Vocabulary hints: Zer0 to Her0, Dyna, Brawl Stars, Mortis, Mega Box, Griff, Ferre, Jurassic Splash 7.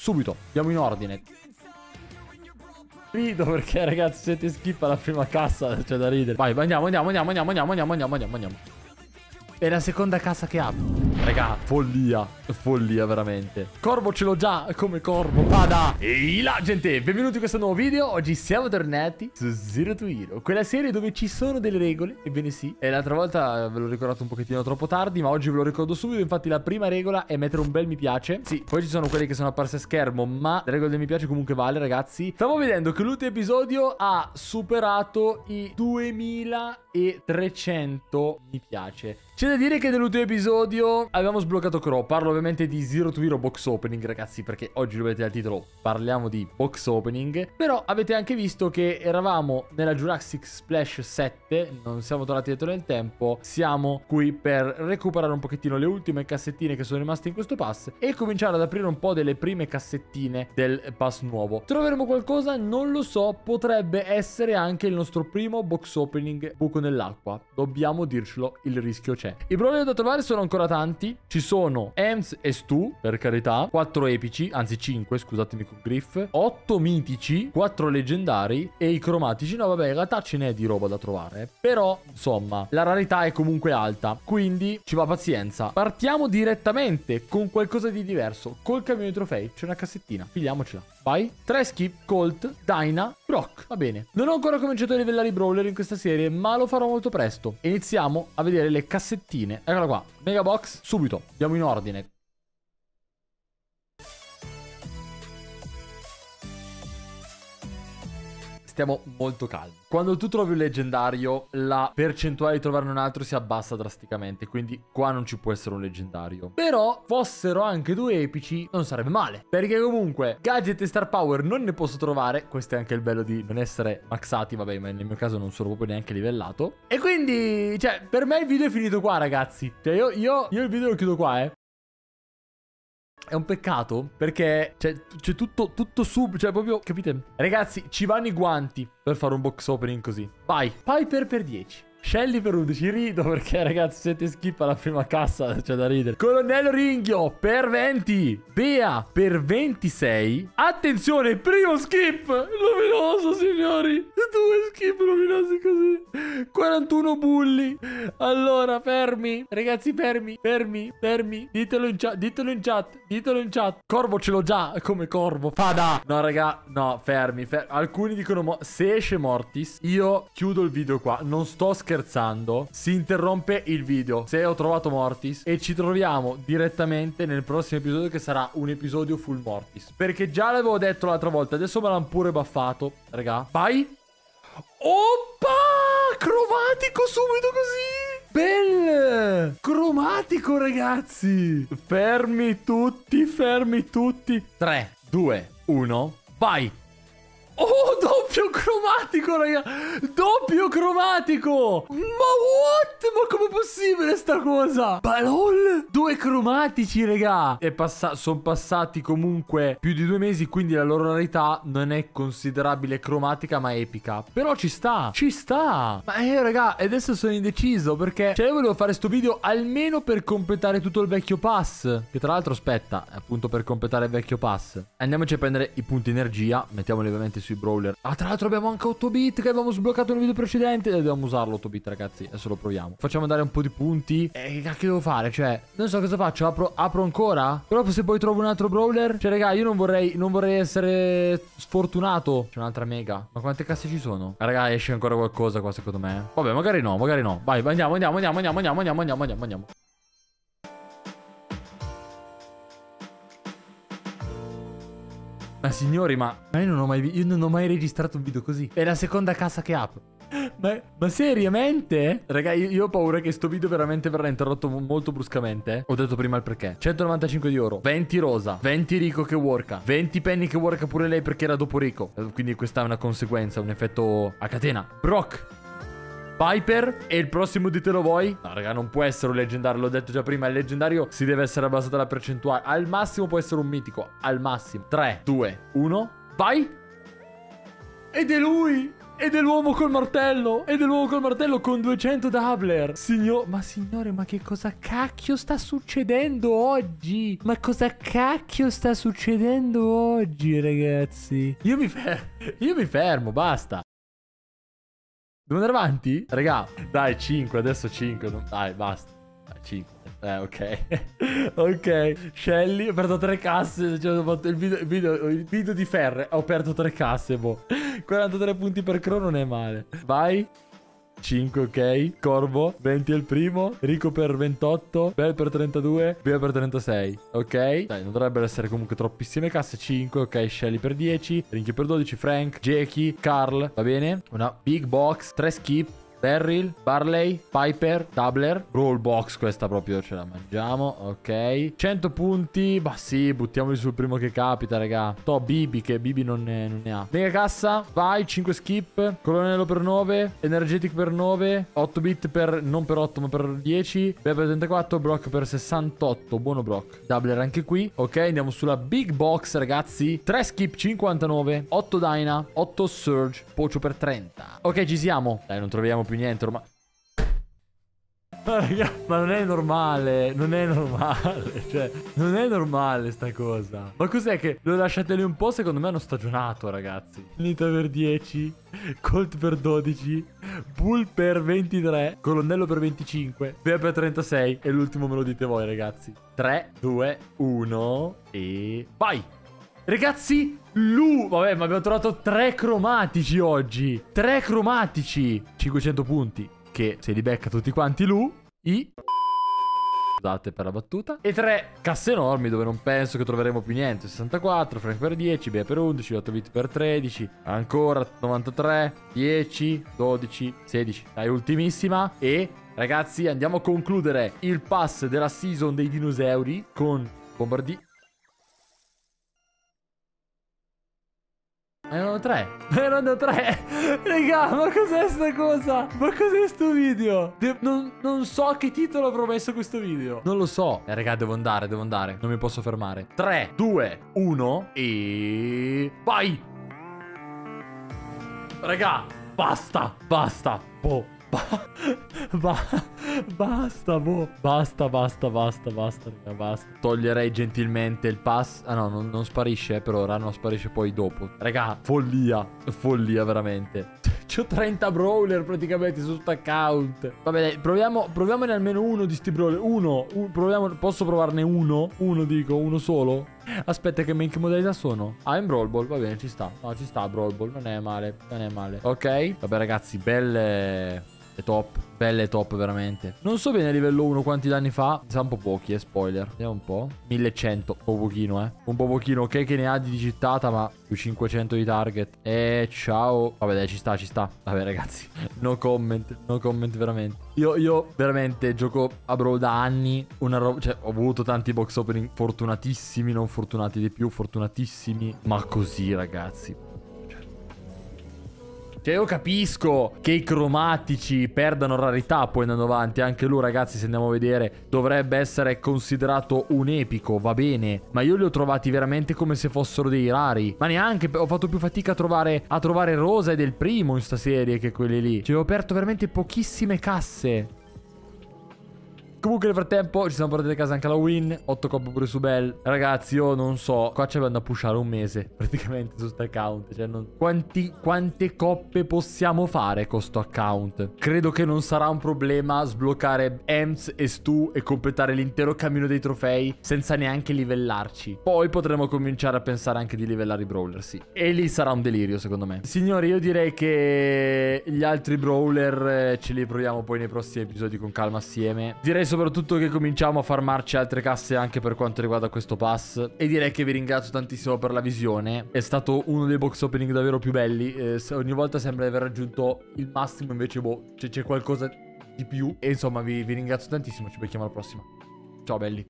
Subito, andiamo in ordine. Rido perché, ragazzi, se ti schippa la prima cassa c'è da ridere. Vai, andiamo. È la seconda cassa che apro. Raga, follia, follia veramente. Corvo ce l'ho già come corvo, vada. Ehi là, gente, benvenuti in questo nuovo video. Oggi siamo tornati su Zer0 to Her0, quella serie dove ci sono delle regole. Ebbene sì, e l'altra volta ve l'ho ricordato un pochettino troppo tardi, ma oggi ve lo ricordo subito. Infatti la prima regola è mettere un bel mi piace. Sì, poi ci sono quelle che sono apparse a schermo, ma la regola del mi piace comunque vale, ragazzi. Stavo vedendo che l'ultimo episodio ha superato i 2300 mi piace. C'è da dire che nell'ultimo episodio abbiamo sbloccato Crow. Parlo ovviamente di Zer0 to Her0 box opening, ragazzi, perché oggi lo vedete al titolo, parliamo di box opening. Però avete anche visto che eravamo nella Jurassic Splash 7, non siamo tornati dietro nel tempo. Siamo qui per recuperare un pochettino le ultime cassettine che sono rimaste in questo pass e cominciare ad aprire un po' delle prime cassettine del pass nuovo. Troveremo qualcosa? Non lo so, potrebbe essere anche il nostro primo box opening buco nell'acqua. Dobbiamo dircelo, il rischio c'è. I problemi da trovare sono ancora tanti. Ci sono Ems e Stu, per carità, 4 epici, anzi 5, scusatemi con Griff, 8 mitici, 4 leggendari e i cromatici. No vabbè, in realtà ce n'è di roba da trovare, però insomma la rarità è comunque alta, quindi ci va pazienza. Partiamo direttamente con qualcosa di diverso. Col camion di trofei c'è una cassettina, pigliamocela. Vai. 3 skip, Colt, Dyna, Brock. Va bene. Non ho ancora cominciato a livellare i brawler in questa serie, ma lo farò molto presto. Iniziamo a vedere le cassettine. Eccola qua. Mega box. Subito. Andiamo in ordine. Stiamo molto calmi. Quando tu trovi un leggendario, la percentuale di trovarne un altro si abbassa drasticamente, quindi qua non ci può essere un leggendario. Però fossero anche 2 epici non sarebbe male, perché comunque gadget e star power non ne posso trovare. Questo è anche il bello di non essere maxati. Vabbè, ma nel mio caso non sono proprio neanche livellato. E quindi, cioè, per me il video è finito qua, ragazzi. Cioè io il video lo chiudo qua, È un peccato perché c'è tutto sub, cioè proprio, capite? Ragazzi, ci vanno i guanti per fare un box opening così. Vai, Piper per 10, Shelly per 11, rido perché, ragazzi, se ti schippa la prima cassa c'è da ridere. Colonnello Ringhio per 20, Bea per 26. Attenzione, primo skip luminoso, signori. 2 skip luminosi così. 41 bulli. Allora, fermi. Ragazzi, fermi. Ditelo in chat, Corvo ce l'ho già come corvo, fada. No, raga, no, fermi. Alcuni dicono, se esce Mortis, io chiudo il video qua. Non sto scherzando, si interrompe il video se ho trovato Mortis e ci troviamo direttamente nel prossimo episodio, che sarà un episodio full Mortis, perché già l'avevo detto l'altra volta, adesso me l'hanno pure baffato, raga. Vai. Oppa, cromatico subito così. Bel cromatico, ragazzi. Fermi tutti. 3 2 1, vai. Oh, doppio cromatico, raga. Doppio cromatico. Ma what? Ma com'è possibile sta cosa? Balol. 2 cromatici, raga. Sono passati comunque più di 2 mesi, quindi la loro rarità non è considerabile cromatica, ma epica. Però ci sta. Ma raga, adesso sono indeciso, perché io volevo fare sto video almeno per completare tutto il vecchio pass, che tra l'altro aspetta, appunto, per completare il vecchio pass. Andiamoci a prendere i punti energia. Mettiamoli ovviamente su brawler. Ah, tra l'altro abbiamo anche 8 bit che avevamo sbloccato nel video precedente. Dobbiamo usarlo 8 bit, ragazzi. Adesso lo proviamo. Facciamo andare un po' di punti. Che cacchio devo fare? Cioè, non so cosa faccio. Apro ancora? Però se poi trovo un altro brawler, cioè, raga, io non vorrei essere sfortunato. C'è un'altra mega. Ma quante casse ci sono? Raga, esce ancora qualcosa qua, secondo me. Vabbè, magari no. Vai, andiamo. Ma signori, ma io non ho mai registrato un video così. È la seconda cassa che apro. Ma seriamente? Raga, io ho paura che sto video veramente verrà interrotto molto bruscamente. Ho detto prima il perché. 195 di oro, 20 rosa, 20 Rico che worka, 20 Penny che worka pure lei perché era dopo Rico. Quindi questa è una conseguenza, un effetto a catena. Brock, Piper e il prossimo ditelo voi. No, raga, non può essere un leggendario, l'ho detto già prima. Il leggendario si deve essere abbassato la percentuale. Al massimo può essere un mitico, al massimo. 3, 2, 1, vai. Ed è lui! Ed è l'uovo col martello. Ed è l'uovo col martello con 200 doubler. Ma signore, ma che cosa cacchio sta succedendo oggi? Ma cosa cacchio sta succedendo oggi, ragazzi? Io mi fermo, basta. Devo andare avanti? Raga, dai, 5, adesso 5. Non... Dai, basta. Dai, 5. Ok. Ok. Shelly, ho perso 3 casse. Cioè, ho fatto il video di Ferre. Ho perso 3 casse, boh. 43 punti per Cro non è male. Vai. 5, ok. Corvo, 20 è il primo. Rico per 28. Bel per 32. Bea per 36. Ok. Dai, non dovrebbero essere comunque troppissime casse. 5, ok. Shelly per 10. Rinky per 12. Frank, Jackie, Carl. Va bene. Una big box. 3 skip. Beryl, Barley, Piper, Tabler, Rollbox, questa proprio ce la mangiamo, ok. 100 punti, bah sì, buttiamoli sul primo che capita, raga. To Bibi, che Bibi non ne ha. Mega cassa, vai, 5 skip, colonnello per 9, Energetic per 9, 8 bit per, non per 8 ma per 10, Bebe per 34, Brock per 68, buono Brock. Tabler anche qui, ok, andiamo sulla Big Box, ragazzi. 3 skip, 59, 8 Dyna, 8 Surge, Pocio per 30. Ok, ci siamo. Dai, non troviamo più niente ormai. Ma non è normale. Non è normale. Cioè, non è normale sta cosa. Ma cos'è che lo lasciate lì un po'? Secondo me hanno stagionato, ragazzi. Nita per 10, Colt per 12, Bull per 23, Colonnello per 25, Bea per 36. E l'ultimo me lo dite voi, ragazzi. 3, 2, 1 e vai. Ragazzi, vabbè, ma abbiamo trovato 3 cromatici oggi. 3 cromatici. 500 punti. Che se li becca tutti quanti Scusate per la battuta. E 3 casse enormi dove non penso che troveremo più niente. 64, Frank per 10, Bea per 11, 8 bit per 13. Ancora 93, 10, 12, 16. Dai, ultimissima. E ragazzi, andiamo a concludere il pass della season dei dinosauri con Bombardier. Erano tre. Raga, ma cos'è sta cosa? Ma cos'è sto video? Non so che titolo ho promesso questo video. Non lo so. Raga, devo andare. Non mi posso fermare. 3, 2, 1 e... Vai! Raga, basta. Boh. Basta, raga. Toglierei gentilmente il pass. Ah no, non sparisce per ora. No, sparisce poi dopo. Raga, follia veramente. C'ho 30 brawler praticamente su questo account. Vabbè, dai, proviamone almeno uno di sti brawler. Posso provarne uno? Uno solo? Aspetta, che modalità sono? Ah, in Brawl Ball, va bene, ci sta. No, ci sta Brawl Ball, non è male. Ok, vabbè ragazzi, belle top veramente. Non so bene a livello 1 quanti danni fa. Sa un po' pochi, spoiler. Vediamo un po'. 1100, un po' pochino. Ok, che ne ha di gittata, ma più 500 di target. Ciao. Vabbè dai, ci sta. Vabbè ragazzi, no comment veramente. Io veramente gioco a Brawl da anni. Cioè, ho avuto tanti box opening fortunatissimi, non fortunati di più, fortunatissimi. Ma così ragazzi. Cioè, io capisco che i cromatici perdano rarità poi andando avanti. Anche lui, ragazzi, se andiamo a vedere, dovrebbe essere considerato un epico, va bene. Ma io li ho trovati veramente come se fossero dei rari. Ma neanche, ho fatto più fatica a trovare Rosa e del primo in sta serie che quelli lì. Cioè, ho aperto veramente pochissime casse. Comunque nel frattempo ci siamo portati a casa anche la win. 8 coppe pure su Bell. Ragazzi, io non so. Qua ci abbiamo da pushare un mese praticamente su sto account. Cioè quante coppe possiamo fare con sto account? Credo che non sarà un problema sbloccare Ems e Stu e completare l'intero cammino dei trofei senza neanche livellarci. Poi potremo cominciare a pensare anche di livellare i brawler, sì. E lì sarà un delirio secondo me. Signori, io direi che gli altri brawler ce li proviamo poi nei prossimi episodi con calma assieme. Direi soprattutto che cominciamo a farmarci altre casse anche per quanto riguarda questo pass. E direi che vi ringrazio tantissimo per la visione. È stato uno dei box opening davvero più belli. Ogni volta sembra di aver raggiunto il massimo, invece boh, c'è qualcosa di più. E insomma vi ringrazio tantissimo, ci becchiamo alla prossima. Ciao belli.